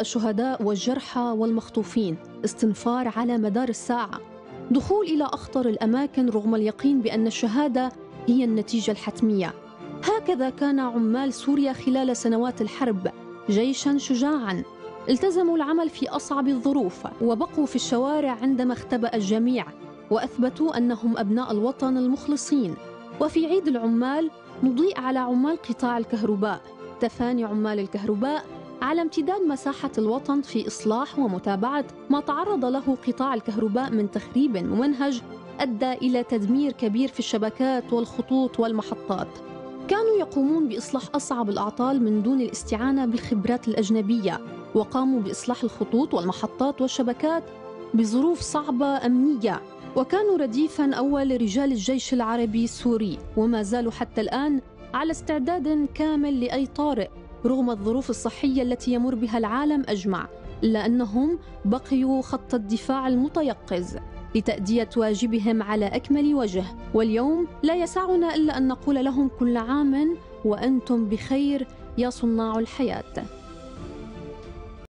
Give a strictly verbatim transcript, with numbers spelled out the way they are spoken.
الشهداء والجرحى والمخطوفين، استنفار على مدار الساعة، دخول إلى أخطر الأماكن رغم اليقين بأن الشهادة هي النتيجة الحتمية. هكذا كان عمال سوريا خلال سنوات الحرب جيشاً شجاعاً، التزموا العمل في أصعب الظروف وبقوا في الشوارع عندما اختبأ الجميع، وأثبتوا أنهم أبناء الوطن المخلصين. وفي عيد العمال نضيء على عمال قطاع الكهرباء، تفاني عمال الكهرباء على امتداد مساحة الوطن في إصلاح ومتابعة ما تعرض له قطاع الكهرباء من تخريب ممنهج أدى إلى تدمير كبير في الشبكات والخطوط والمحطات. كانوا يقومون بإصلاح أصعب الأعطال من دون الاستعانة بالخبرات الأجنبية، وقاموا بإصلاح الخطوط والمحطات والشبكات بظروف صعبة أمنية، وكانوا رديفاً أول رجال الجيش العربي السوري، وما زالوا حتى الآن على استعداد كامل لأي طارئ رغم الظروف الصحية التي يمر بها العالم أجمع، إلا أنهم بقيوا خط الدفاع المتيقظ لتأدية واجبهم على أكمل وجه. واليوم لا يسعنا إلا أن نقول لهم كل عام وأنتم بخير يا صناع الحياة.